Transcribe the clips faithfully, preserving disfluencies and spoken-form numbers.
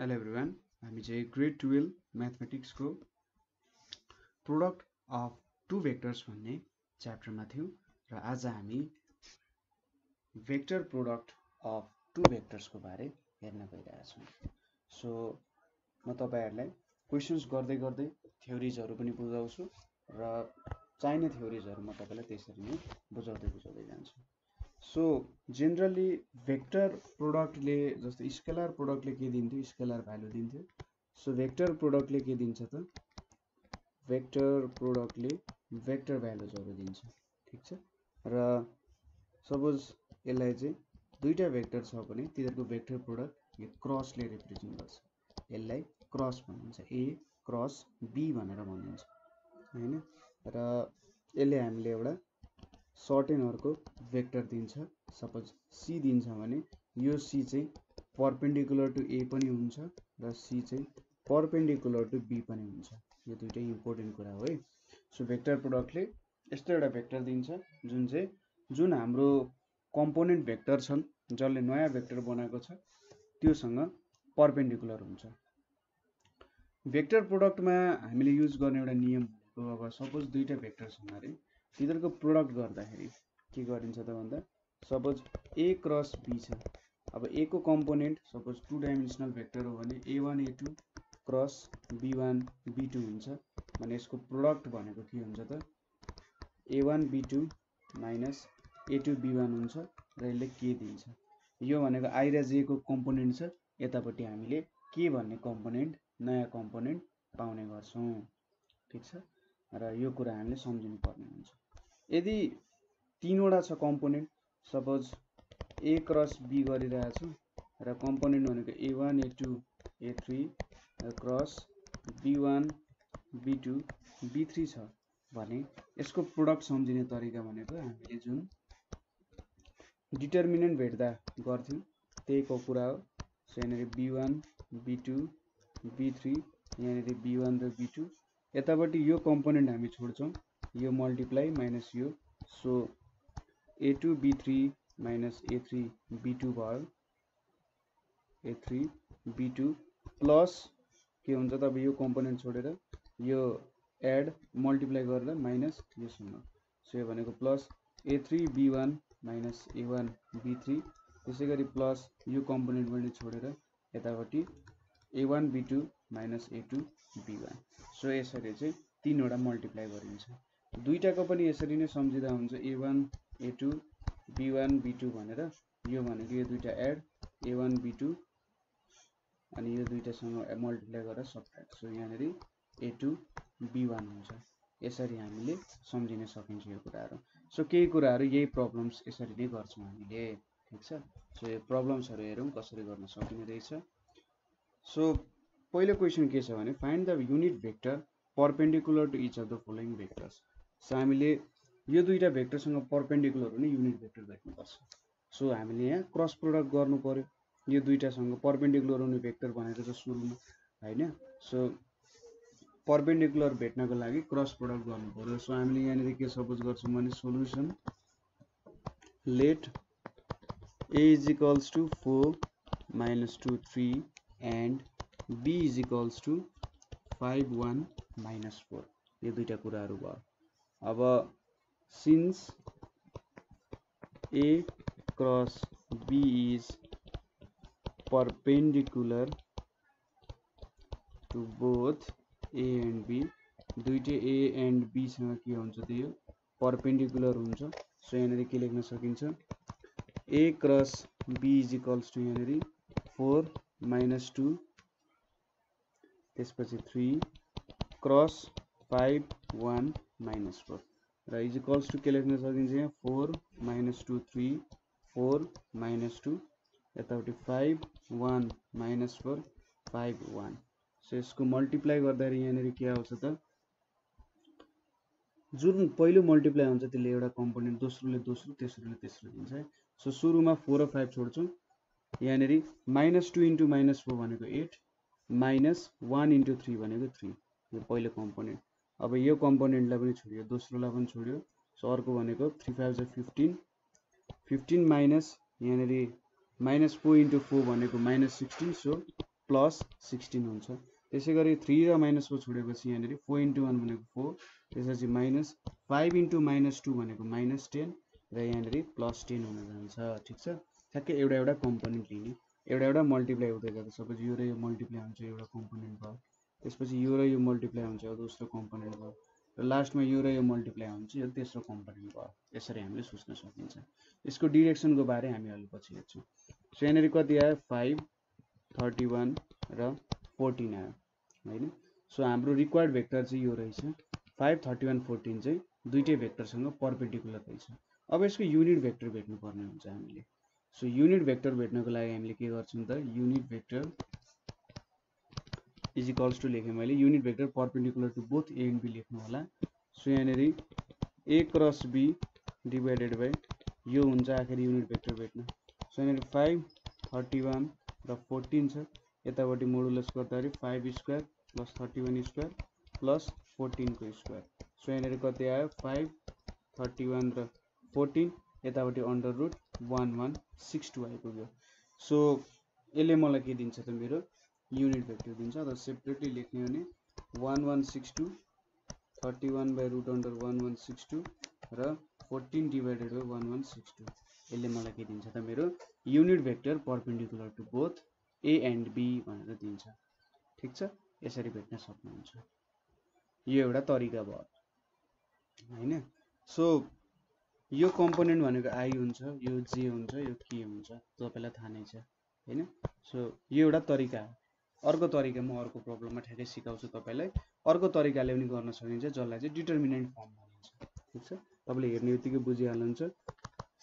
Hello everyone हामी चाहिँ grade twelve mathematics को प्रोडक्ट अफ टू वेक्टर्स भन्ने चैप्टर में थियौं र आज हामी vector product of two vectors को बारे हेर्न गइरहेका छौं। सो म तपाईहरुलाई क्वेशन्स गर्दै गर्दै थ्योरीजहरु पनि बुझाउँछु र चाहिने थ्योरीजहरु म तपाईलाई त्यसरी नै बुझाउँदै बुझाउँदै जान्छु। सो जेनरली वेक्टर प्रोडक्टले जस्तो स्केलर प्रोडक्टले के दिन्थ्यो, स्केलर भ्यालु दिन्थ्यो। सो वेक्टर प्रोडक्टले के दिन्छ त, वेक्टर प्रोडक्टले वेक्टर भ्यालुजहरु दिन्छ, ठीक छ। र सपोज यसलाई चाहिँ दुईटा वेक्टर छ भने तिनीहरुको वेक्टर प्रोडक्ट यो क्रसले रिप्रेजेन्ट गर्छ। यसलाई क्रस भनिन्छ, ए क्रस बी भनेर भनिन्छ, हैन। र यसले हामीले एउटा सर्टेन अर्को वेक्टर दिन्छ, सपोज सी दिन्छ भने यो सी चाहिँ परपेंडिकुलर टू ए पनि हुन्छ र सी चाहिँ परपेंडिकुलर टू बी पनि हुन्छ। यो दुईटै इम्पोर्टेन्ट कुरा हो है। सो वेक्टर प्रोडक्टले यस्तो एउटा वेक्टर दिन्छ जुन चाहिँ जुन हाम्रो कम्पोनेन्ट भेक्टर छन् जसले नयाँ वेक्टर बनाएको छ त्योसँग परपेंडिकुलर हुन्छ। वेक्टर प्रोडक्टमा हामीले युज गर्ने एउटा नियम हो, अब सपोज दुईटा वेक्टर छन् अरे तिनीहरुको प्रोडक्ट गर्दाखेरि के गरिन्छ त भन्दा सपोज ए क्रस बी छ। अब ए को component suppose two dimensional vector हो भने A one A two cross B one B two हुन्छ भने यसको प्रोडक्ट भनेको के हुन्छ त A one B two minus A two B one हुन्छ र यसले के दिन्छ, यो भनेको आई र जे को कम्पोनेन्ट छ यतापट्टि हामीले के भन्ने कम्पोनेन्ट नयाँ कम्पोनेन्ट पाउने गर्छौँ, ठीक छ। र यो कुरा हामीले सम्झिनु पर्ने हुन्छ। यदि तीनवटा छ component suppose A cross be गरिरहेको छु र कम्पोनेन्ट भनेको A one A two A three cross B one be two be three छ भने यसको प्रोडक्ट सम्झिने तरिका भनेको हामीले जुन डिटर्मिनेन्ट भेट्दा गर्थ्यौँ त्यहीको कुरा हो। सो यहाँनिर B one be two be three, यहाँनिर बी वान र बी टू, यतापट्टि यो कम्पोनेन्ट हामी छोड्छौँ, यो मल्टिप्लाई माइनस यो। So A two be three minus A three be two भयो, ए थ्री बी टू प्लस के हुन्छ त अब यो कम्पोनेन्ट छोडेर यो एड मल्टिप्लाई गरेर माइनस योसँग। सो यो भनेको plus A three be one minus A one be three, त्यसै गरी प्लस यो कम्पोनेन्ट पनि छोडेर यतापट्टि ए one be two minus A two be one. So यसरी चाहिँ तीनवटा मल्टिप्लाई गरिन्छ, दुईवटाको पनि यसरी नै सम्झिँदा हुन्छ A one A two be one be two भनेर। यो भनेको यो दुईवटा add A one be two अनि यो दुईवटासँग मल्टिप्लाई गरेर सब्ट्र्याक्ट। सो यहाँनिर ए टू बी वान हुन्छ। यसरी हामीले सम्झिन सकिन्छ यो कुराहरू। सो केही कुराहरू यही प्रब्लम्स यसरी नै गर्छौँ हामीले, ठिक छ। सो यो प्रब्लम्सहरू हेरौँ कसरी गर्न सकिने रहेछ। सो पहिलो क्वेसन के छ भने find the unit vector perpendicular to each of the following vectors. So हामीले यो दुईटा भेक्टरसँग परपेंडिकुलर हुने युनिट भेक्टर भेट्नुपर्छ। सो हामीले यहाँ क्रस प्रोडक्ट गर्नु पर्यो, यो दुईटासँग परपेंडिकुलर हुने भेक्टर भनेको छ सुरुमा, हैन। सो परपेंडिकुलर भेट्नको लागि क्रस प्रोडक्ट गर्नु पर्यो। सो हामीले यहाँनिर के सपोज गर्छौँ भने solution let A is equals to four minus two three and B is equals to five one minus four, यो दुईवटा कुराहरू भयो। अब since A cross be is perpendicular to both A and B, दुईटै A and बीसँग के हुन्छ त यो परपेंडिकुलर हुन्छ। सो यहाँनिर के लेख्न सकिन्छ ए cross be is equals to यहाँनिर फोर माइनस टू त्यसपछि three cross five one minus four र इज इक्वल्स टू के लेख्न सकिन्छ यहाँ four minus two three four minus two यतापट्टि five one minus four five one. So यसको multiply गर्दाखेरि यहाँनिर के आउँछ त जुन पहिलो मल्टिप्लाई हुन्छ त्यसले एउटा कम्पोनेन्ट, दोस्रोले दोस्रो तेस्रोले तेस्रो दिन्छ है। सो सुरुमा फोर र फाइभ छोड्छौँ, यहाँनिर minus two into minus four भनेको eight minus one into three भनेको थ्री, यो पहिलो कम्पोनेन्ट। अब यो कम्पोनेन्टलाई पनि छोड्यो, दोस्रोलाई पनि छोड्यो। सो अर्को भनेको थ्री फाइभ चाहिँ फिफ्टिन, फिफ्टिन माइनस यहाँनिर माइनस फोर इन्टु फोर भनेको minus sixteen. So plus sixteen हो। त्यसैगरी थ्री र माइनस फोर छोडेपछि यहाँ फोर इंटू वन भनेको फोर, त्यसपछि minus five into minus two भनेको माइनस टेन र यहाँ प्लस टेन हुन जान्छ। ठीक छ, ठ्याक्कै एउटा एउटा कम्पोनेन्ट लिने, एउटा एउटा मल्टिप्लाई हुँदै जान्छ। सपोज यो र यो मल्टिप्लाई हुन्छ, एउटा कम्पोनेन्ट भयो, त्यसपछि यो र यो मल्टिप्लाई हुन्छ दोस्रो कम्पोनेन्ट भयो, र लास्टमा यो र यो मल्टिप्लाई हुन्छ यो तेस्रो कम्पोनेन्ट भयो। यसरी हामीले सोच्न सकिन्छ। यसको डिरेक्सनको बारे हामी अलि पछि हेर्छौँ। सो यहाँ कति आयो, फाइभ थर्टी वान र फोर्टीन आयो है। सो हाम्रो रिक्वायर्ड भेक्टर चाहिँ यो रहेछ, फाइभ थर्टी वन फोर्टीन चाहिँ दुईटै भेक्टरसँग परपेडिकुलर रहेछ। अब यसको युनिट भेक्टर भेट्नुपर्ने हुन्छ हामीले। सो युनिट भेक्टर भेट्नको लागि हामीले के गर्छौँ त, unit vector is equals to लेखेँ मैले, unit vector perpendicular to both A and be लेख्नु होला। सो यहाँनिर A cross be divided by यो हुन्छ आखिर युनिट भेक्टर भेट्न। सो यहाँनिर फाइभ थर्टी वान र फोर्टिन छ, यतापट्टि मोडुलस गर्दाखेरि five square plus thirty one square plus fourteen को स्क्वायर। सो यहाँ कति आयो, फाइभ थर्टी वन र फोर्टीन, यतापट्टि under root one one six two आइपुग्यो। सो यसले मलाई के दिन्छ त, मेरो युनिट भेक्टर दिन्छ। अथवा सेपरेटली लेख्ने भने one one six two thirty one by root under one one six two र fourteen divided by one one six two, यसले मलाई के दिन्छ त मेरो unit vector perpendicular to both A and B भनेर दिन्छ। ठीक छ, यसरी भेट्न सक्नुहुन्छ। यो एउटा तरिका भयो हैन। सो यो कम्पोनेन्ट भनेको आई हुन्छ, यो जे हुन्छ, यो के हुन्छ तपाईलाई थाहा नै छ हैन। सो यो एउटा तरिका हो। अर्को तरिका म अर्को प्रब्लममा ठ्याक्कै सिकाउँछु तपाईलाई। अर्को तरिकाले पनि गर्न सकिन्छ जसलाई चाहिँ डिटर्मिनेन्ट फर्म भनिन्छ। ठीक छ, तपाईले हेर्ने बित्तिकै बुझिहाल्नुहुन्छ।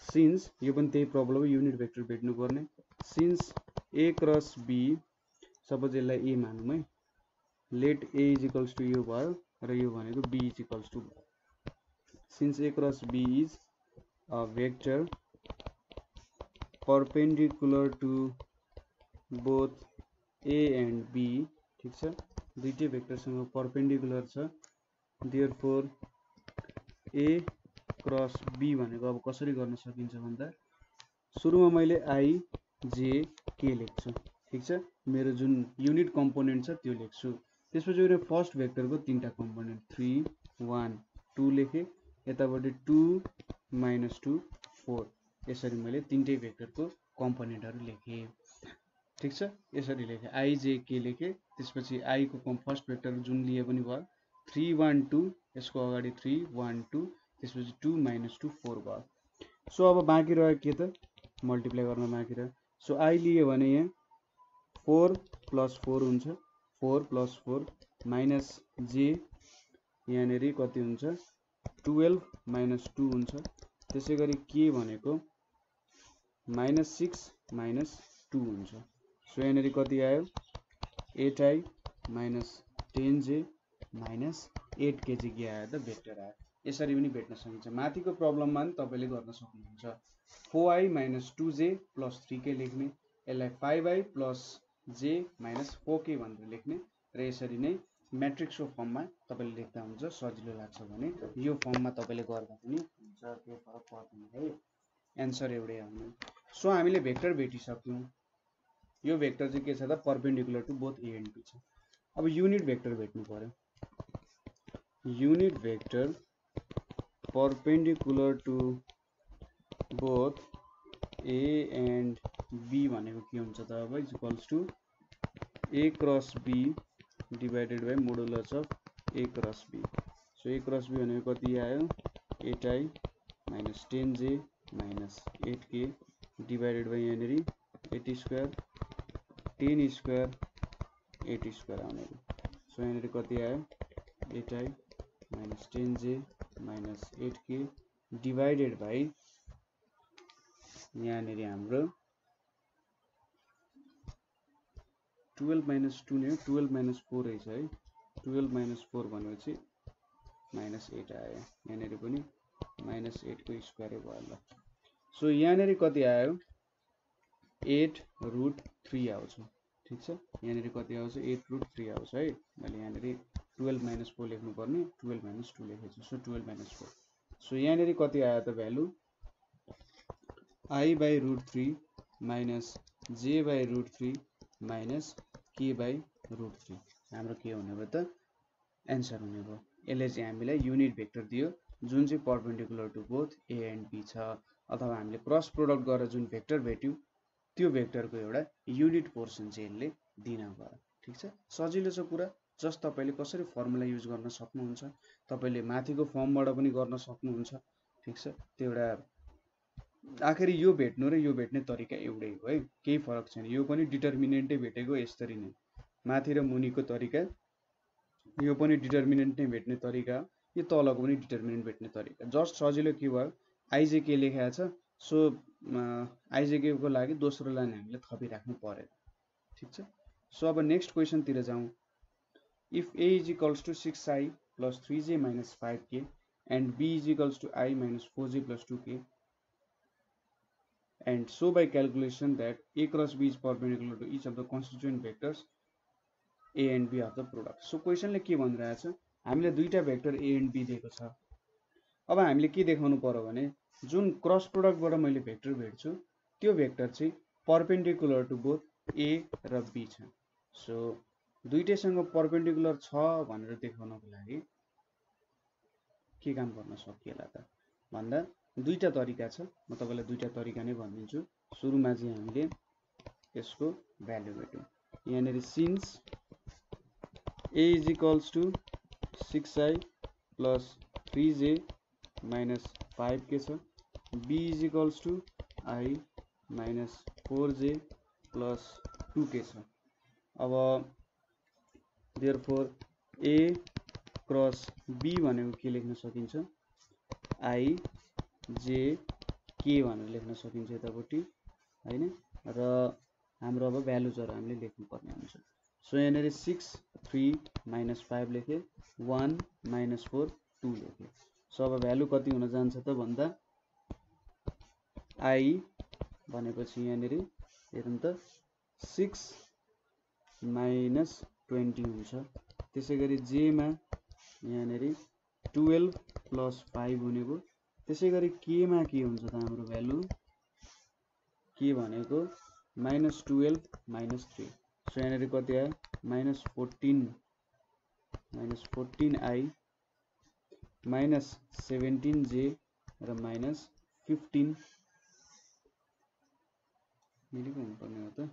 सिन्स यो पनि त्यही प्रब्लम हो, युनिट भेक्टर भेट्नुपर्ने। Since A cross be, suppose यसलाई ए मानौँ है, let A is equals to यो भयो र यो भनेको बी इज इक्वल्स टू भयो। Since A cross be is a vector perpendicular to both A and be, ठीक छ, दुईटै भेक्टरसँग परपेन्डिकुलर छ। देयरफोर ए क्रस बी भनेको अब कसरी गर्न सकिन्छ भन्दा, सुरुमा मैले आई जे के लेख्छु, ठीक छ, मेरो जुन युनिट कम्पोनेन्ट छ त्यो लेख्छु। त्यसपछि मैले फर्स्ट भेक्टरको तीनटा कम्पोनेन्ट थ्री वान टू लेखेँ, यतापट्टि टू माइनस टू फोर, यसरी मैले तीनटै भेक्टरको कम्पोनेन्टहरू लेखेँ। ठीक छ, यसरी लेखेँ आई जे के लेखेँ। त्यसपछि आईको कम् फर्स्ट भेक्टर जुन लिए पनि भयो थ्री वान टू, यसको अगाडि थ्री वान टू, त्यसपछि टू माइनस टू फोर भयो। सो अब बाँकी रह्यो के त, मल्टिप्लाई गर्न बाँकी रह्यो। सो आई लियो भने यहाँ फोर प्लस फोर हुन्छ, four plus four minus J यहाँ कति हुन्छ ट्वेल्भ माइनस टू हुन्छ। त्यसैगरी के भनेको माइनस सिक्स माइनस टू हुन्छ। सो यहाँ कति आयो, eight I minus ten J minus eight K के आयो त भेक्टर आयो। यसरी पनि भेट्न सकिन्छ। माथिको प्रब्लममा पनि तपाईँले गर्न सक्नुहुन्छ। Four I minus two J plus three K लेख्ने, यसलाई five I plus J minus four K भनेर लेख्ने, र यसरी नै म्याट्रिक्सको फर्ममा तपाईँले लेख्दा हुन्छ। सजिलो लाग्छ भने यो फर्ममा तपाईँले गर्दा पनि हुन्छ, केही फरक पर्दैन है, एन्सर एउटै आउने। सो हामीले भेक्टर भेटिसक्यौँ। यो भेक्टर चाहिँ के छ त, perpendicular to both A and be छ। अब युनिट भेक्टर भेट्नु पर्यो। Unit vector perpendicular to both A and be भनेको के हुन्छ त, अब is equals to A cross be divided by modulus of A cross be. So A cross be भनेको कति आयो, eight I minus ten J minus eight K divided by यहाँनिर eight square ten square eight square आउने। So यहाँनिर कति आयो, eight I minus ten J minus eight K divided by यहाँ हाम्रो ट्वेल्भ माइनस टू ने ट्वेल्भ माइनस फोर रहेछ है। ट्वेल्भ माइनस फोर भनेपछि माइनस एट आयो, यहाँ पनि माइनस एट को स्क्वायर भयो ल। सो यहाँ कति आयो, एट रुट थ्री आउँछ। ठीक छ, यहाँ कति आउँछ, एट रुट थ्री आउँछ है। मैले यहाँ ट्वेल्भ माइनस फोर लेख्नुपर्ने, ट्वेल्भ माइनस टू लेखेको छु। So twelve minus four. So यहाँ कति आयो त value, I by root three minus जे by root three minus T by root three हाम्रो के हुने भयो त एन्सर हुने भयो। यसले चाहिँ हामीलाई युनिट भेक्टर दियो जुन चाहिँ perpendicular to both A and be छ, अथवा हामीले क्रस प्रोडक्ट गरेर जुन भेक्टर भेट्यौं त्यो भेक्टरको एउटा युनिट पोर्सन चाहिँ यसले दिन भयो। ठीक छ, सजिलो छ कुरा। जस्ट तपाईले कसरी फर्मुला युज गर्न सक्नुहुन्छ तपाईले माथिको फर्मबाट पनि गर्न सक्नुहुन्छ। ठीक छ, त्यो एउटा आखिर यो भेट्नु र यो भेट्ने तरिका एउटै हो है, केही फरक छैन। यो पनि डिटर्मिनेन्टै भेटेको यसरी नै, माथि र मुनिको तरिका यो पनि डिटर्मिनेन्ट नै भेट्ने तरिका, यो तलको पनि डिटर्मिनेन्ट भेट्ने तरिका। जस्ट सजिलो के भयो, आइजेके लेखेको छ, सो आइजेकेको लागि दोस्रो लाइन हामीले थपिराख्नु पर्यो। ठीक छ, सो अब नेक्स्ट क्वेसनतिर जाउँ। If A is equals to six I plus three J minus five K and be is equals to I minus four J plus two K and so by calculation that A cross be is perpendicular to each of the constituent vectors A and be of the product. So क्वेसनले के भनिरहेछ, हामीले दुईटा vector A and be दिएको छ। अब हामीले के देखाउनु पर्यो भने जुन क्रस प्रोडक्टबाट मैले भेक्टर भेट्छु त्यो भेक्टर चाहिँ परपेंडिकुलर टू बोथ ए र बी छ। सो दुईटैसँग परपेंडिकुलर छ भनेर देखाउनको लागि के काम गर्न सकिएला त भन्दा दुईटा तरिका छ, म तपाईलाई दुईटा तरिका नै भनिदिन्छु। सुरुमा चाहिँ हामीले यसको भ्यालु भेटौँ। यहाँनिर since A is equals to six I plus three J minus five K छ, be is equals to I minus four J plus two K छ। अब therefore ए क्रस बी भनेको के लेख्न सकिन्छ, आई जे के भनेर लेख्न सकिन्छ यतापट्टि, हैन। र हाम्रो अब भ्यालुजहरु हामीले लेख्नुपर्ने हुन्छ। सो यहाँनिर सिक्स थ्री माइनस फाइभ लेखे, वान माइनस फोर टू लेखे। सो अब भ्यालु कति हुन जान्छ त भन्दा आई भनेपछि यहाँनिर हेरौँ त सिक्स माइनस ट्वेंटी हुन्छ। त्यसैगरी जे मा यहाँ ट्वेल्व प्लस फाइव हुने भयो। त्यसैगरी के मा के हुन्छ त हाम्रो भ्यालु के भनेको minus twelve minus three. So यहाँ कति आयो, minus fourteen minus fourteen I minus seventeen J र माइनस फिफ्टीन मिलेको हुनुपर्ने हो त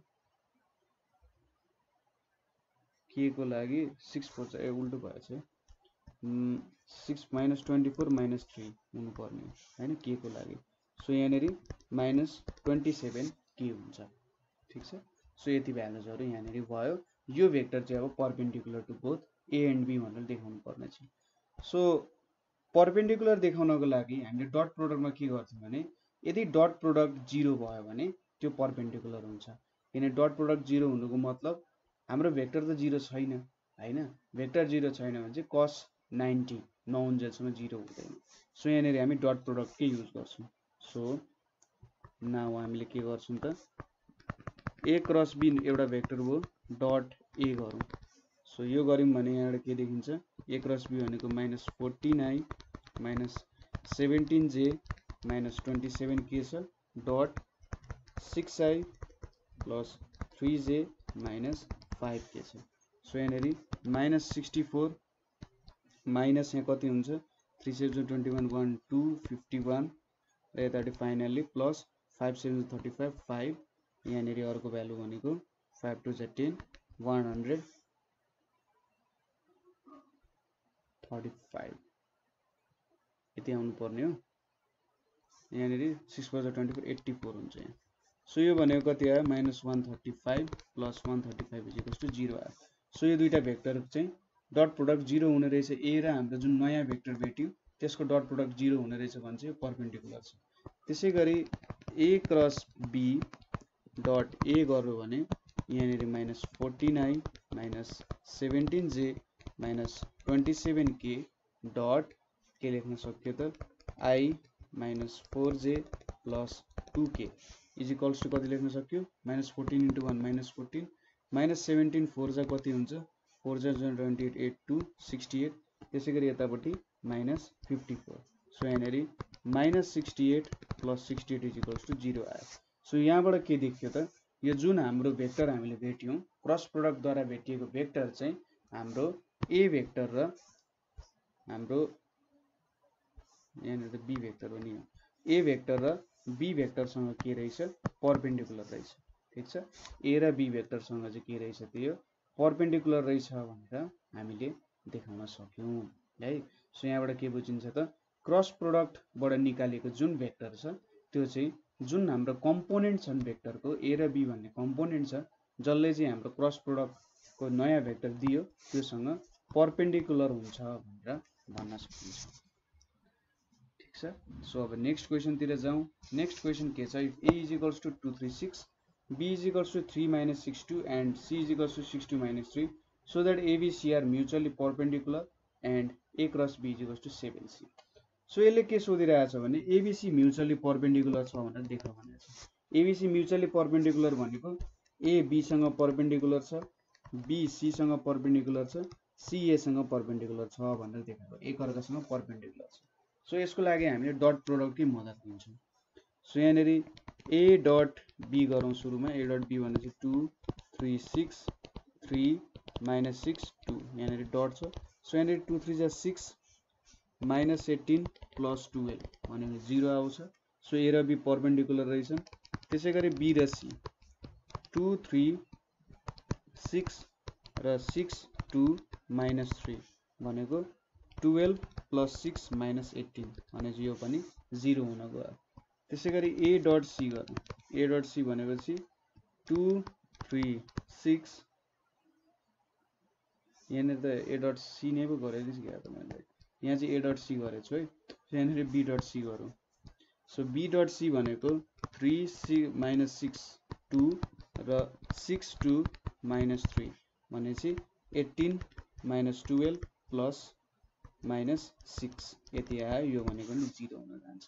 के को लागि सिक्स फोर ए उल्टो भएछ, six minus twenty four minus three हुनुपर्ने हैन के को लागि। सो यहाँ माइनस ट्वेंटी सेवेन के हुन्छ। ठीक छ, सो ये भ्यालुजहरु यहाँ भयो। यो भेक्टर चाहिँ अब perpendicular to both A and B भनेर देखाउनु पर्ने छ। सो परपेंडिकुलर देखाउनको लागि हामीले डट प्रोडक्टमा के गर्छौं भने यदि डट प्रोडक्ट जीरो भयो भने त्यो परपेंडिकुलर हुन्छ, किन डट प्रोडक्ट जीरो हुनुको मतलब हाम्रो भेक्टर त जीरो छैन, हैन। भेक्टर जीरो छैन भने चाहिँ cos नाइन्टी नौन्जेलसम्म जीरो हुँदैन। सो यहाँ हामी डट प्रोडक्टकै युज गर्छौं। सो नाउ हामीले के गर्छौं त ए क्रस बी एउटा भेक्टर हो, डट ए गरौँ। सो यो गऱ्यौँ भने यहाँबाट के देखिन्छ, ए क्रस बी भनेको minus fourteen I minus seventeen J minus twenty seven K छ, dot six I plus three J minus five K छ। सो यहाँ माइनस सिक्सटी फोर माइनस यहाँ कति हुन्छ, three seven twenty one one two fifty one र यतापट्टि finally plus five seven thirty five five. यहाँ अर्को भ्यालु भनेको फाइभ टू जै ten one hundred thirty five ये आउनु पर्ने हो। यहाँ six four twenty four eighty four हुन्छ यहाँ। सो यो भनेको कति आयो, minus one thirty five plus one thirty five is equals to zero आयो। सो यो दुईटा भेक्टर चाहिँ डट प्रोडक्ट जीरो हुने रहेछ ए र हाम्रो जुन नयाँ भेक्टर भेट्यौं त्यसको डट प्रोडक्ट जीरो हुने रहेछ भने चाहिँ परपेंडिकुलर छ। त्यसैगरी A cross B dot A गर्यो भने यहाँ minus fourteen I minus seventeen J minus twenty seven K dot के लेख्न सकियो त I minus four J plus two K is equals to कति लेख्न सक्यो, minus fourteen into one minus fourteen minus seventeen four जा कति हुन्छ, फोर जा twenty eight eight two sixty eight. त्यसैगरी यतापट्टि माइनस फिफ्टी फोर। सो यहाँ minus sixty at plus sixty eight is equals to zero आयो। सो यहाँबाट के देखियो त यो जुन हाम्रो भेक्टर हामीले भेट्यौं क्रस प्रोडक्ट द्वारा भेटिएको भेक्टर चाहिँ हाम्रो ए भेक्टर र हाम्रो यहाँ त बी भेक्टर हो नि, ए भेक्टर र बी भेक्टरसँग के रहेछ परपेंडिकुलर रहेछ। ठीक छ, ए र बी भेक्टरसँग चाहिँ के रहेछ त्यो परपेंडिकुलर रहेछ भनेर हामीले देखाउन सक्यौं है। सो यहाँबाट के बुझिन्छ त क्रस प्रोडक्ट बाट निकालेको जुन भेक्टर छ त्यो चाहिँ जुन हाम्रो कम्पोनेन्ट छन् भेक्टरको ए र बी भन्ने कम्पोनेन्ट छ जसले चाहिँ हाम्रो क्रस प्रोडक्टको नयाँ भेक्टर दियो त्योसँग परपेंडिकुलर हुन्छ भनेर भन्न सकिन्छ। ठीक छ, सो अब नेक्स्ट क्वेशनतिर जाउँ। नेक्स्ट क्वेशन के छ, if A is equals to two three six B is equals to three minus six two and C is equals to six two minus three so that ABC are mutually perpendicular and A cross be is equals to seven C. So यसले के सोधिरहेको छ भने ABC mutually perpendicular छ भनेर देखाउन भनेको छ। एबीसी म्युचुअली परपेंडिकुलर भनेको ए बी सँग परपेंडिकुलर छ, बी सी सँग परपेंडिकुलर छ, सी ए सँग परपेंडिकुलर छ भनेर देखाएको, एकअर्कासँग परपेंडिकुलर छ। सो यसको लागि हामीले डट प्रोडक्टकै मद्दत लिन्छौँ। सो यहाँनेरि ए डट बी गरौँ सुरुमा, ए डट बी भनेपछि two three six three minus six two, यहाँनेरि डट छ। सो यहाँनेरि टू थ्री जा six minus eighteen plus twelve भनेको जीरो आउँछ। सो ए र बी परपेंडिकुलर रहेछन्। त्यसै गरी बी र सी टू थ्री सिक्स र सिक्स टू माइनस थ्री भनेको twelve plus six minus eighteen भनेपछि यो पनि जीरो हुन गयो। त्यसै गरी ए डट सी गरौँ, ए डट सी भनेपछि टू थ्री सिक्स, यहाँनिर त ए डट सी नै पो गरेको छु क्या त मैले, यहाँ चाहिँ ए डट सी गरेछु है। सो यहाँनिर बी डट सी गरौँ। सो बी डट सी भनेको three C minus six two र सिक्स टू माइनस थ्री भनेपछि eighteen minus twelve plus minus six यति आयो, यो भनेको पनि जिरो हुन जान्छ।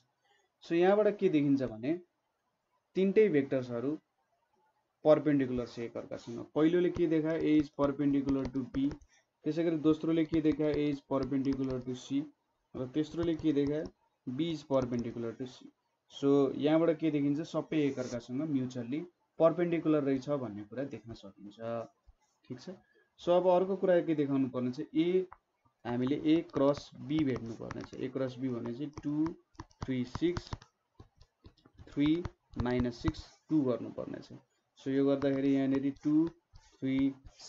सो यहाँबाट के देखिन्छ भने तिनटै भेक्टर्सहरू परपेंडिकुलर छ एकअर्कासँग। पहिलोले के देखायो ए इज परपेंडिकुलर टु बी, त्यसै गरी दोस्रोले के देखायो ए इज परपेंडिकुलर टू सी, र तेस्रोले के देखायो be is perpendicular to C. So यहाँबाट के देखिन्छ सबै एकअर्कासँग म्युचुअली परपेंडिकुलर रहेछ भन्ने कुरा देख्न सकिन्छ। ठीक छ, सो अब अर्को कुरा के देखाउनु पर्ने छ, ए हामीले ए क्रस बी भेट्नु पर्ने छ। ए क्रस बी भनेपछि two three six three minus six two गर्नुपर्ने छ। सो यो गर्दाखेरि यहाँनिर two three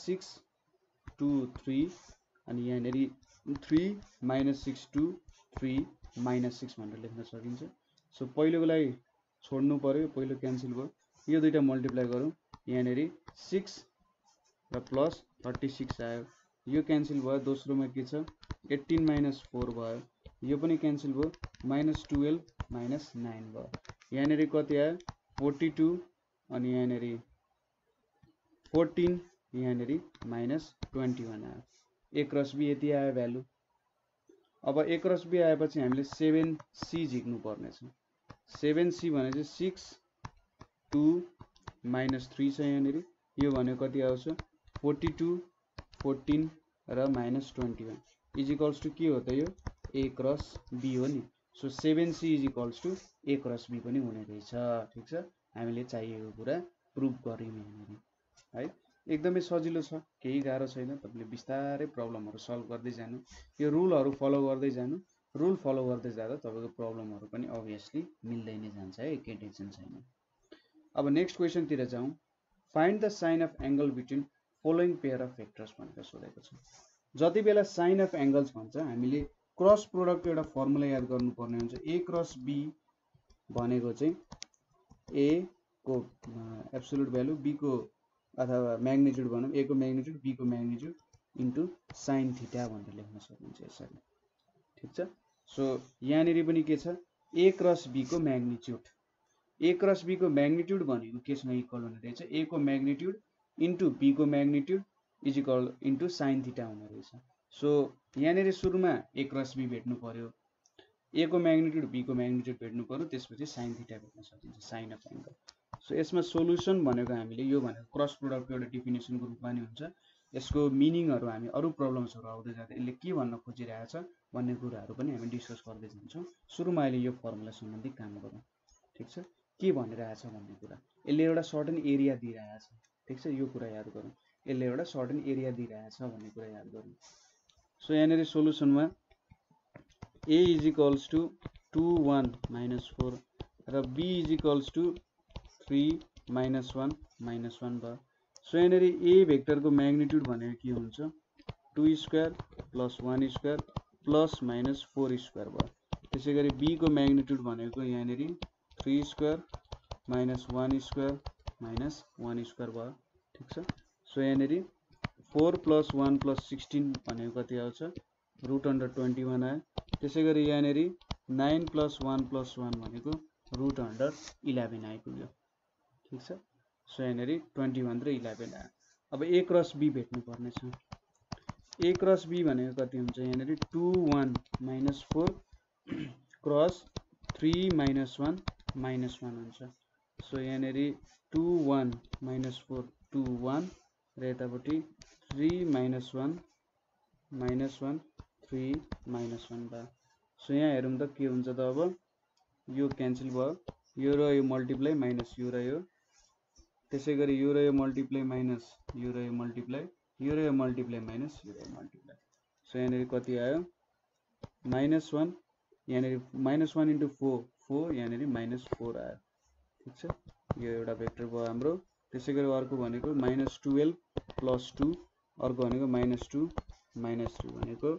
six two three अनि यहाँनिर three minus six two three minus six भनेर लेख्न सकिन्छ। सो पहिलोको लागि छोड्नु पऱ्यो, पहिलो क्यान्सल भयो, यो दुईवटा मल्टिप्लाई गरौँ, यहाँनिर सिक्स र प्लस थर्टी सिक्स आयो, यो क्यान्सल भयो। दोस्रोमा के छ एट्टिन माइनस फोर भयो, यो पनि क्यान्सल भयो, माइनस टुवेल्भ माइनस नाइन भयो, यहाँनिर कति आयो फोर्टी टू अनि यहाँनिर फोर्टिन, यहाँनिर माइनस ट्वेंटी वन आयो। ए क्रस बी यति आयो भ्यालु। अब ए क्रस बी आएपछि हामीले सेभेन सी झिक्नु पर्ने छ। सेभेन सी भनेपछि सिक्स टू माइनस थ्री छ, यहाँनिर यो भनेको कति आउँछ फोर्टी टू फोर्टिन र minus twenty one is equals to के हो त यो ए क्रस बी हो नि। So seven C is equals to A cross be पनि हुने रहेछ। ठीक छ, हामीले चाहिएको कुरा प्रुभ गऱ्यौँ यहाँनिर है। एकदमै सजिलो छ, केही गाह्रो छैन, तपाईले बिस्तारै प्रब्लमहरु सल्भ गर्दै जानु, यो रुलहरु फलो गर्दै जानु। रुल फलो गर्दै जादा तपाईको प्रब्लमहरु पनि अभियसली मिल्दै नै जान्छ है, केही टेन्सन छैन। अब नेक्स्ट क्वेशनतिर जाउँ। Find the sine of angle between following pair of vectors भनेर सोधेको छ। जति बेला साइन अफ एंगल्स भन्छ हामीले क्रस प्रोडक्ट एउटा फर्मुला याद गर्नुपर्ने हुन्छ। ए क्रस बी भनेको चाहिँ ए को एब्सोल्युट भ्यालु, बी को अथवा मैग्निट्यूड भनौं, ए को मैग्निट्यूड बी को मैग्निट्यूड इंटू साइन थीटा भनेर लेख्न सकिन्छ यसरी। ठीक छ, सो यहाँनिर पनि के छ ए क्रस बी को मैग्निट्यूड, ए क्रस बी को मैग्निट्यूड भनेको केसँग इक्वल हुने रहेछ ए को मैग्निट्यूड इंटू बी को magnitude is equal into sine theta हुने रहेछ। सो यहाँनिर सुरुमा ए क्रस बी भेट्नु पर्यो, ए को मैग्निट्यूड बी को मैग्निट्यूड भेट्नु पर्यो, त्यसपछि साइन थीटा भेट्न सकिन्छ, साइन अफ एंगल। सो यसमा सोल्युसन भनेको हामीले यो भनेको क्रस प्रोडक्टको एउटा डेफिनेसनको रूपमा नै हुन्छ। यसको मिनिङहरु हामी अरू प्रब्लम्सहरु आउँदै जाँदा यसले के भन्न खोजिरहेको छ भन्ने कुराहरु पनि हामी डिस्कस गर्दै जान्छौँ। सुरुमा अहिले यो फर्मुला सम्बन्धी काम गरौँ। ठीक छ, के भनिरहेछ भन्ने कुरा यसले एउटा सर्टन एरिया दिइरहेछ। ठीक छ, यो कुरा याद गरौँ, यसले एउटा सर्टन एरिया दिइरहेछ भन्ने कुरा याद गरौँ। सो यहाँ सोलुसनमा ए is equals to two one minus four र B is equals to three minus one minus one भयो। सो यहाँ ए भेक्टरको म्याग्निट्युड भनेको के हुन्छ, two square plus one square plus minus four square भयो। त्यसै गरी बी को म्याग्निट्युड भनेको यहाँ three square minus one square minus one square भयो। ठीक छ, सो यहाँ four plus one plus sixteen भनेको कति आउँछ, रुट अंडर ट्वेंटी वन आयो। त्यसै गरी यहाँ nine plus one plus one भनेको रुट अंडर इलेवेन आइपुग्यो। ठीक छ, सो यहाँ ट्वेंटी वन र इलेवेन आयो। अब ए क्रस बी भेट्नु पर्ने छ। ए क्रस बी भनेको कति हुन्छ, यहाँ two one minus four cross three minus one minus one हुन्छ। सो यहाँ two one minus four two one र यतापट्टि three minus one minus one three minus one भयो। सो यहाँ हेरौँ त के हुन्छ त, अब यो क्यान्सल भयो, यो र यो मल्टिप्लाई माइनस यो र यो, त्यसै गरी यो र यो मल्टिप्लाई माइनस यो र यो मल्टिप्लाई, यो र यो मल्टिप्लाई माइनस यो र यो मल्टिप्लाई। सो यहाँ कति आयो, माइनस वन, यहाँ minus one into four four, यहाँ माइनस फोर आयो। ठीक छ, यो एउटा भेक्टर भयो हाम्रो। त्यसै गरी अर्को भनेको माइनस टुवेल्भ प्लस टू, अर्को भनेको माइनस टू माइनस टू भनेको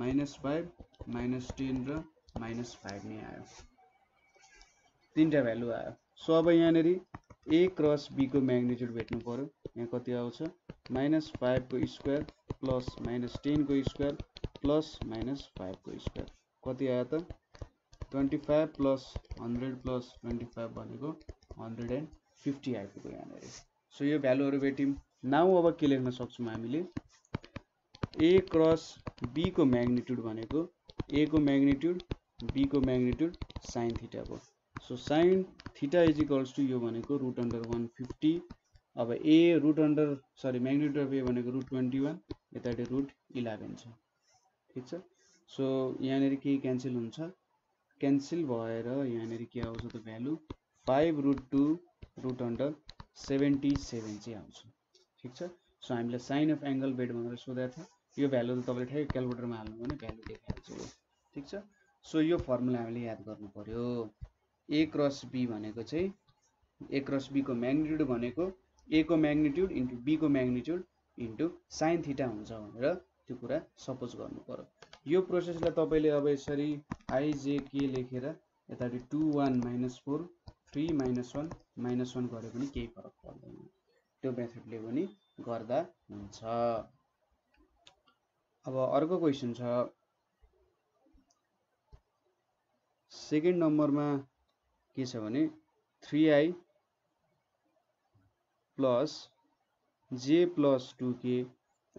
माइनस फाइभ माइनस टेन र माइनस फाइभ नै आयो, तिनवटा भ्यालु आयो। सो अब यहाँ ए क्रस बी को म्याग्निट्युड भेट्नु पऱ्यो। यहाँ कति आउँछ, माइनस फाइभ को स्क्वायर प्लस माइनस टेन को स्क्वायर प्लस माइनस फाइभ को स्क्वायर, कति आयो त twenty five plus hundred plus twenty five भनेको हंड्रेड एंड फिफ्टी आइपुग्यो यहाँ। सो यो भ्यालुहरु भेट्यौं। नाउ अब के लेख्न सक्छौं हामीले, ए क्रस बी को म्याग्निट्युड भनेको ए को म्याग्निट्युड बी को म्याग्निट्युड साइन थीटा भयो। So sine theta is equals to यो भनेको रुट अंडर वन फिफ्टी, अब A root under sorry magnitude of A भनेको रुट ट्वेंटी वन, यतापट्टि रुट इलेवेन छ। ठीक छ, सो यहाँ के क्यान्सल हुन्छ, क्यान्सल भएर यहाँ के आउँछ त value five root two root under seventy seven चाहिँ आउँछ। ठिक छ, सो हामीलाई साइन अफ एङ्गल बेड भनेर सोधेको थियो, यो भ्यालु त तपाईँले ठ्याक्कै क्यालकुलेटरमा हाल्नु भने भ्यालु देखाइहाल्छ। ठिक छ, सो यो फर्मुला हामीले याद गर्नु पर्यो। ए क्रस बी भनेको चाहिँ ए क्रस बी को म्याग्निट्युड भनेको ए को म्याग्निट्युड इन्टु बी को म्याग्निट्युड इन्टु साइन थीटा हुन्छ भनेर त्यो कुरा सपोज गर्नु पर्यो। यो प्रोसेसलाई तपाईले अब यसरी आइजेके लेखेर यतापट्टि two one minus four three minus one minus one गरे पनि केही फरक पर्दैन, त्यो मेथडले पनि गर्दा हुन्छ। अब अर्को क्वेसन छ, सेकेन्ड नम्बरमा के छ भने three I plus J plus two K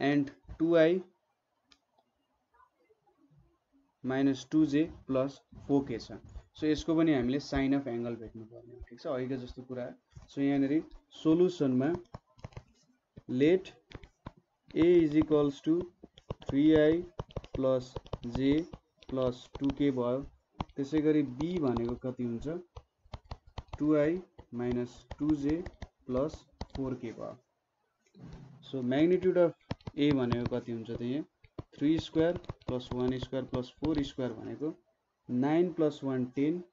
and two I minus two J plus four K छ। सो यसको पनि हामीले साइन अफ एंगल भेट्नु पर्ने हो। ठीक छ, अघिको जस्तो कुरा। सो यहाँ सोलुसनमा let A is equals to three I plus J plus two K भयो। त्यसै गरी बी भनेको कति हुन्छ, two I minus two J plus four K भयो। सो म्याग्निट्युड अफ ए भनेको कति हुन्छ त, यहाँ three square plus one square plus four square भनेको nine plus one ten,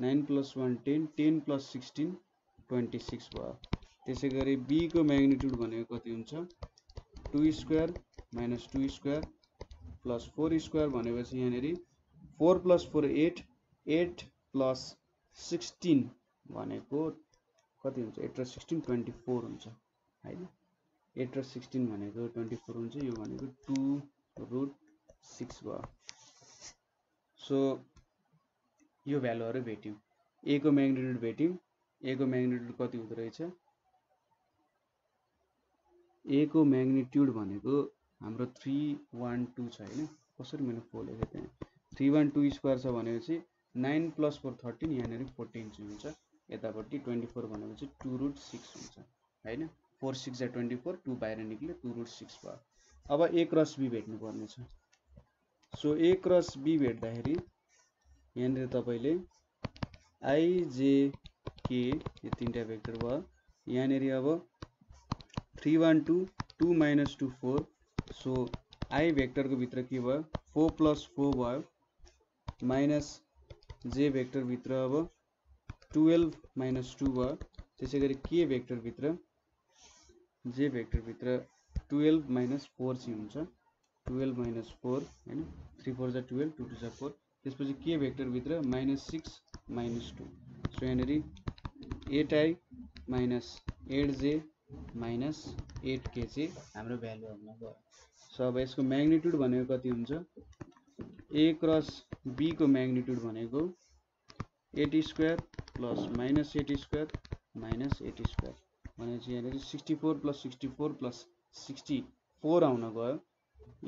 nine plus one ten, ten plus sixteen twenty six भयो। त्यसै गरी बी को म्याग्निट्युड भनेको कति हुन्छ, two square minus two square plus four square भनेपछि यहाँ four plus four eight, eight plus sixteen भनेको कति हुन्छ, एट र सिक्सटीन ट्वेंटी फोर हुन्छ होइन, एट र सिक्सटीन भनेको ट्वेंटी फोर हुन्छ, यो भनेको टू रुट सिक्स भयो। सो यो भ्यालुहरू भेट्यौँ, ए को म्याग्निट्युड भेट्यौँ, ए को म्याग्निट्युड कति हुँदो रहेछ, ए को म्याग्निट्युड भनेको हाम्रो थ्री वान टू छ होइन, कसरी मैले फोर लेखेँ त्यहाँ, थ्री वान टू स्क्वायर छ भनेपछि नाइन प्लस फोर थर्टीन, यहाँनिर फोर्टिन हुन्छ, यतापट्टि ट्वेंटी फोर भनेपछि टू रुट सिक्स हुन्छ होइन, फोर सिक्स या ट्वेंटी फोर, टू बाहिर निक्ल्यो टू रुट सिक्स भयो। अब ए क्रस बी भेट्नु पर्ने छ। सो ए क्रस बी भेट्दाखेरि यहाँ तपाईँले आई जे के ये तीनटा भेक्टर भयो। यहाँ अब three one two two minus two four so I vector को भित्र के भयो फोर प्लस फोर भयो माइनस जे भेक्टर भित्र अब ट्वेल्व माइनस टू भयो। त्यसैगरी के भेक्टर भित्र जे भेक्टर भित्र ट्वेल्व माइनस फोर चाहिँ हुन्छ ट्वेल्व माइनस फोर है थ्री फोर जा ट्वेल्व टू टू जा फोर त्यसपछि के भेक्टर भित्र minus six minus two so यहाँ eight I minus eight J minus eight K चाहिँ हाम्रो भ्यालु आउन गयो। सो अब यसको म्याग्निट्युड भनेको कति हुन्छ ए क्रस बी को म्याग्निट्युड भनेको eight square plus minus eight square minus eight square भनेपछि यहाँ sixty four plus sixty four plus sixty four आउन गयो।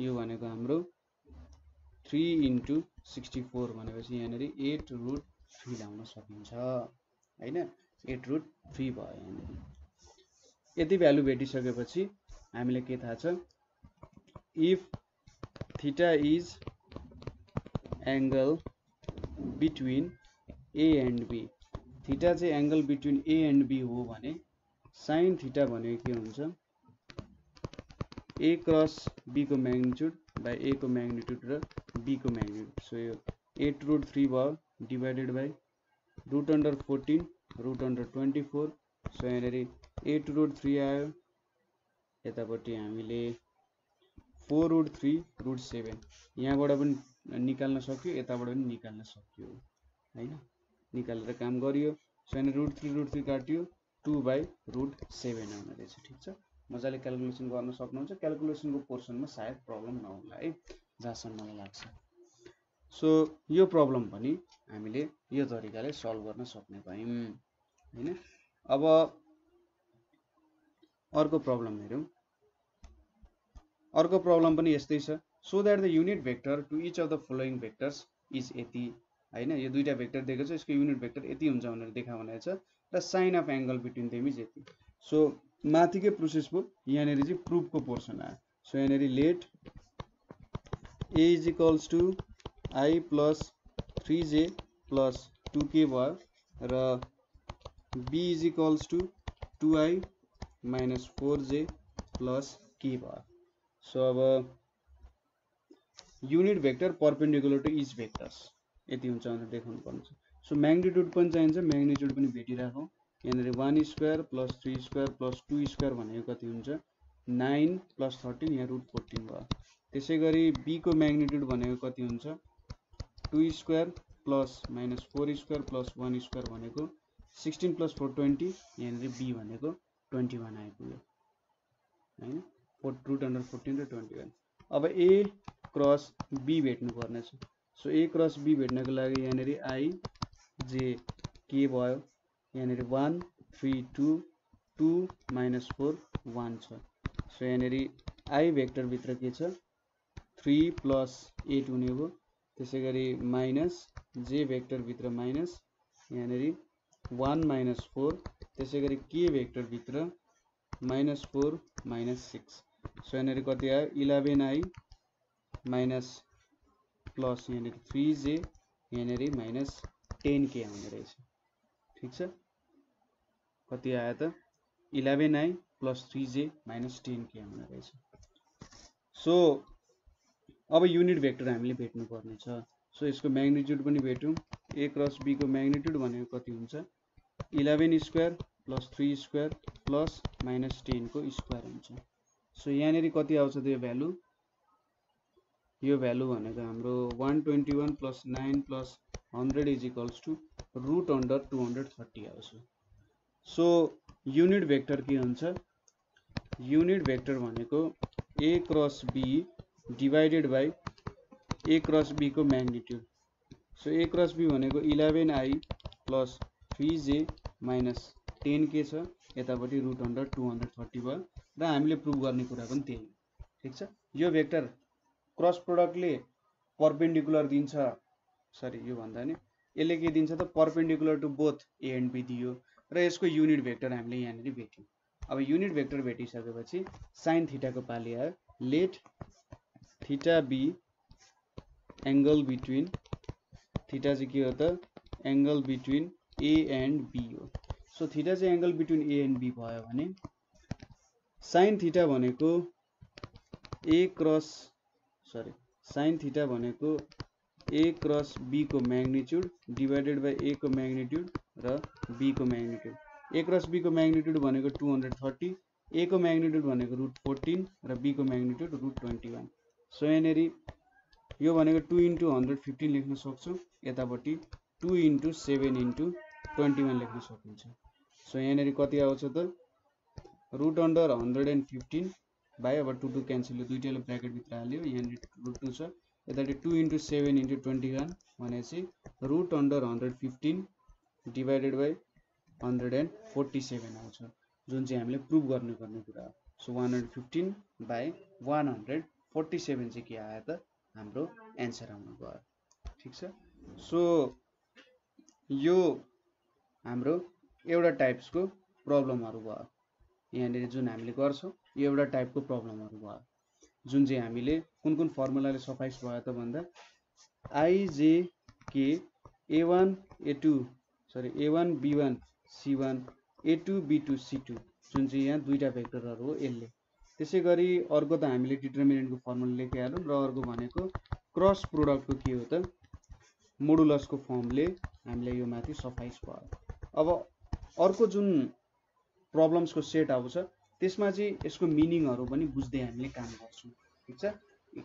यो भनेको हाम्रो थ्री इंटू सिक्सटी फोर भनेपछि यहाँ एट रुट थ्री ल्याउन सकिन्छ हैन एट रुट थ्री भयो। यहाँ यति भ्यालु भेटिसकेपछि हामीले के थाहा छ if theta is angle between A and be theta चाहिँ angle between A and be हो भने साइन थीटा भनेको के हुन्छ ए क्रस बी को मैग्निट्यूड बाई ए को मैग्निट्यूड र बी को मैग्निट्यूड सो यो एट रुट थ्री भयो divided by root under fourteen root under twenty four so यहाँ एट रुट थ्री आयो। यतापट्टि हमें four root three root seven यहाँ निकाल्न सक्यो यताबाट पनि निकाल्न सक्यो हैन निकालेर काम गरियो। सो यहाँ रुट थ्री रुट थ्री काटियो टू बाई रुट सेवेन आउने रहेछ। ठीक छ मजाले क्याल्कुलेसन गर्न सक्नुहुन्छ। क्याल्कुलेसनको पोर्सनमा सायद प्रब्लम नहोला है जहाँसम्म मलाई लाग्छ। सो यो प्रब्लम पनि हामीले यो तरिकाले सल्भ गर्न सक्ने भयौँ हैन। अब अर्को प्रब्लम हेरौँ। अर्को प्रब्लम पनि यस्तै छ so that the unit vector to each of the following vectors is यति हैन यो दुईटा भेक्टर दिएको छ यसको युनिट भेक्टर यति हुन्छ भनेर देखाउन भनेको छ र sine of angle between them is यति। सो माथिकै प्रोसेस पो यहाँ प्रूफ को पोर्सन आयो। सो यहाँ let A is equals to I plus three J plus two K भयो र B is equals to two I minus four J plus K भयो। सो अब unit vector perpendicular to each vectors यति हुन्छ भनेर देखाउनु पर्छ। सो मैग्निट्यूड पनि चाहिन्छ मैग्निट्यूड पनि भेटिराखौँ। यहाँ one square plus three square plus two square भनेको कति हुन्छ नाइन प्लस थर्टीन यहाँ रुट फोर्टीन भयो। त्यसैगरी बी को मैग्निट्यूड भनेको कति हुन्छ two square plus minus four square plus one square भनेको सिक्सटीन प्लस फोर ट्वेंटी यहाँ बी भनेको ट्वेंटी वन आइपुग्यो हैन फोर रुट अंडर फोर्टीन र ट्वेंटी वन। अब ए क्रस बी भेट्नुपर्ने छ। सो ए क्रस बी भेट्नको लागि यहाँ आई जे के भयो यहाँ one three two two minus four one छ। सो यहाँ आई भेक्टर भित्र के छ थ्री प्लस एट हुने हो। त्यसैगरी माइनस जे भेक्टर भित्र माइनस यहाँ वन माइनस फोर त्यसैगरी के भेक्टर भित्र minus four minus six so यहाँ कति आयो इलेवेन आई माइनस प्लस यहाँ थ्री जे यहाँ माइनस टेन के आउने रहेछ। ठीक छ कति आयो त eleven I plus three J minus ten K आउने रहेछ। सो अब युनिट भेक्टर हामीले भेट्नुपर्ने छ। सो यसको म्याग्निट्युड पनि भेटौँ। ए क्रस बी को म्याग्निट्युड भनेको कति हुन्छ eleven square plus three square plus minus ten को स्क्वायर हुन्छ। सो यहाँ कति आउँछ त यो भ्यालु यो भ्यालु भनेको हाम्रो one twenty one plus nine plus hundred is equals to root under two hundred thirty आउँछ। सो युनिट भेक्टर के हुन्छ युनिट भेक्टर भनेको A cross B divided by A cross B को magnitude. So A cross be भनेको eleven I plus three J minus ten K छ यतापट्टि root under two hundred thirty भयो र हामीले प्रुभ गर्ने कुरा पनि त्यही हो। ठीक छ यो भेक्टर क्रस प्रोडक्टले परपेंडिकुलर दिन्छ सरी यो भन्दा नि यसले के दिन्छ त perpendicular to both A and B दियो र यसको युनिट भेक्टर हामीले यहाँ भेट्यौं। अब युनिट भेक्टर भेटिसकेपछि साइन थीटा को पाली आयो let theta B angle between theta चाहिँ के हो त angle between A and be हो। सो थीटा चाहिँ angle between A and B भयो भने साइन थीटा भनेको A cross sorry sine theta भनेको ए क्रस बी को मैग्निट्यूड डिवाइडेड बाय ए को मैग्निट्यूड र बी को मैग्निट्यूड। ए क्रस बी को मैग्निट्यूड भनेको टू हंड्रेड थर्टी, ए को मैग्निट्यूड भनेको रूट फोर्टीन र बी को magnitude root twenty one. So यहाँनेरी यो भनेको टू इंटू हंड्रेड फिफ्टीन लेख्न सक्छु, यतापट्टि two into seven into twenty one लेख्न सकिन्छ। सो यहाँनेरी कति आउँछ त root under hundred and fifteen by अब टू टू कैंसिल दुईटा ब्रैकेट भित्र हाल्यो, यहाँ रूट टू छ, यता two into seven into twenty one root under hundred fifteen divided by hundred and forty seven आउँछ, जुन चाहिँ हामीले प्रुभ गर्नुपर्ने कुरा हो। So one hundred fifteen by one hundred forty seven के आयो त हाम्रो एन्सर आउनु भयो। ठीक छ। सो यो हाम्रो एउटा टाइप्सको प्रब्लमहरु भयो, यहाँ जुन हामीले गर्छौं यो एउटा टाइपको प्रब्लमहरु भयो, जुन चाहिँ हामीले कुन कुन फर्मुलाले सफाइस भयो त भन्दा I J K A one A two sorry A one B one C one A two B two C two, जुन चाहिँ यहाँ दुईटा भेक्टरहरु हो यसले। त्यसैगरी अर्को त हामीले डिटर्मिनेन्टको फर्मुला लेखिहालौं र अर्को भनेको क्रस प्रोडक्टको के हो त मोडुलसको फर्मले हामीले यो माथि सफाइस भयो। अब अर्को जुन प्रब्लम्सको सेट आउँछ त्यसमा चाहिँ यसको मिनिङहरु पनि बुझ्दै हामीले काम गर्छौं। ठीक छ।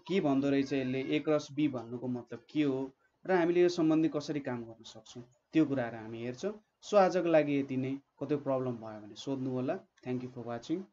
के भन्दो रहेछ यसले, ए क्रस बी भन्नुको मतलब के हो र हामीले यो सम्बन्धी कसरी काम गर्न सक्छौं त्यो कुराहरु हामी हेर्छौं। सो आजको लागि यति नै। कतै प्रब्लम भयो भने सोध्नु होला। Thank you for watching.